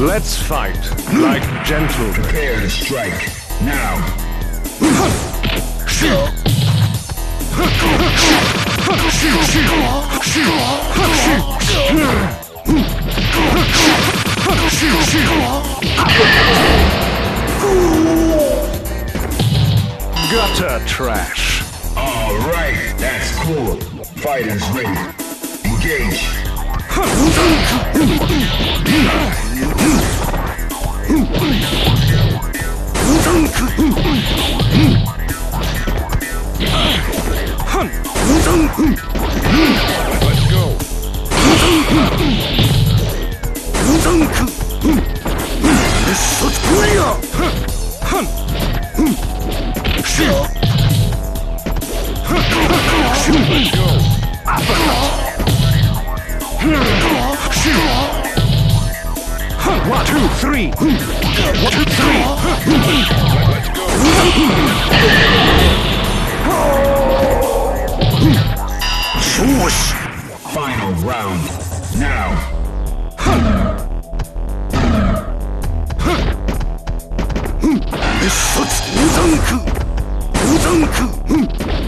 Let's fight like gentlemen. Prepare to strike now. Gutter trash. All right, that's cool. Fighters ready. Engage. Let's go. Let's go. One, two, three. One, two, three. Let's go. Swoosh. Final round. Now. Uzunku.